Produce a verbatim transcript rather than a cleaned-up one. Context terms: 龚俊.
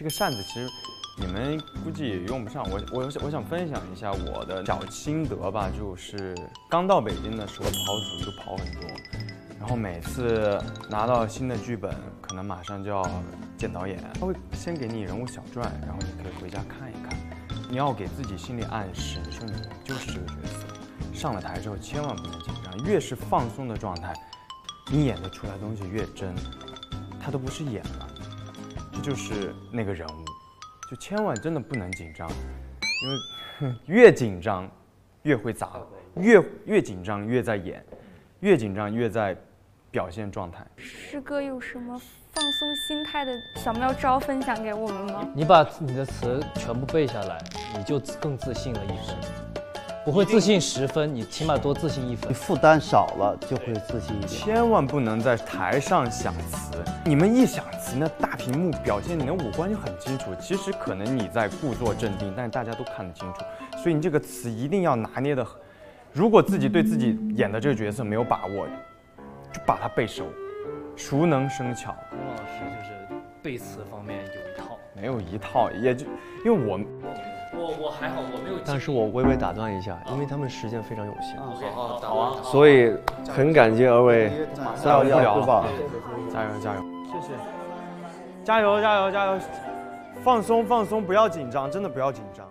这个扇子其实你们估计也用不上。我我我想分享一下我的小心得吧，就是刚到北京的时候跑组就跑很多，然后每次拿到新的剧本，可能马上就要见导演，他会先给你人物小传，然后你可以回家看一看。你要给自己心理暗示，你说你就是这个角色，上了台之后千万不能紧张，越是放松的状态，你演得出来的东西越真，他都不是演了。 就是那个人物，就千万真的不能紧张，因为越紧张越会砸，越越紧张越在演，越紧张越在表现状态。师哥有什么放松心态的小妙招分享给我们吗？你把你的词全部背下来，你就更自信了一分。不会自信十分，你起码多自信一分。你负担少了就会自信一点。千万不能在台上想词，你们一想。 那大屏幕表现你的五官就很清楚，其实可能你在故作镇定，但是大家都看得清楚，所以你这个词一定要拿捏的。如果自己对自己演的这个角色没有把握，就把它背熟，熟能生巧。龚老师就是背词方面有一套，没有一套，也就因为我我我还好，我没有。但是我微微打断一下，因为他们时间非常有限，好好好，所以很感谢二位，加油加油吧，加油加油，谢谢。 加油，加油，加油！放松，放松，不要紧张，真的不要紧张。